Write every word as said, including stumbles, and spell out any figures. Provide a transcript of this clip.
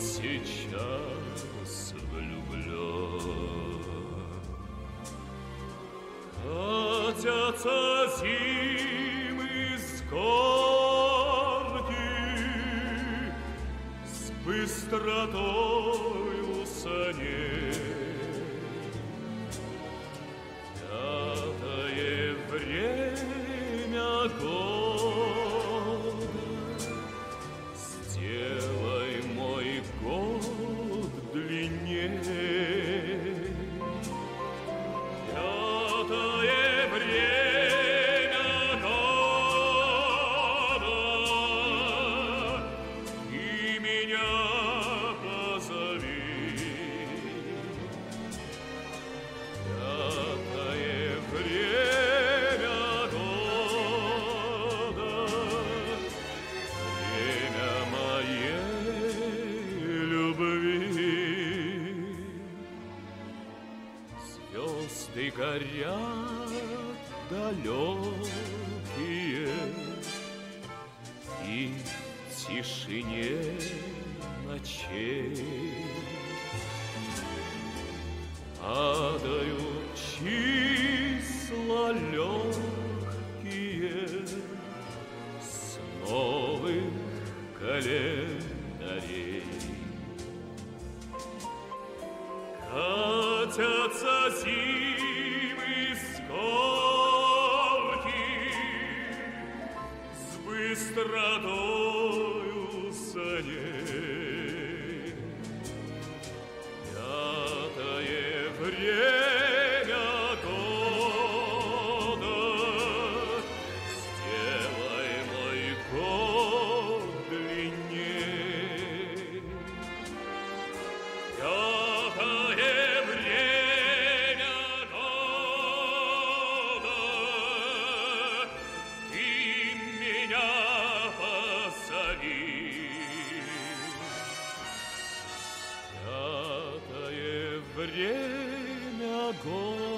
сейчас влюблен. Катятся зимы скорби с быстротою саней. Пятое время года, сделай мой год длинней. Пятое время года, и меня позови. Пятое время года, время моей любви. Звезды горят далекие, и в тишине ночей падают числа легкие с новых календарей. Катятся зимы скорби с быстротою саней. Пятое время года, сделай мой год длинней. Пятое время года, ты меня позови. Пятое время года.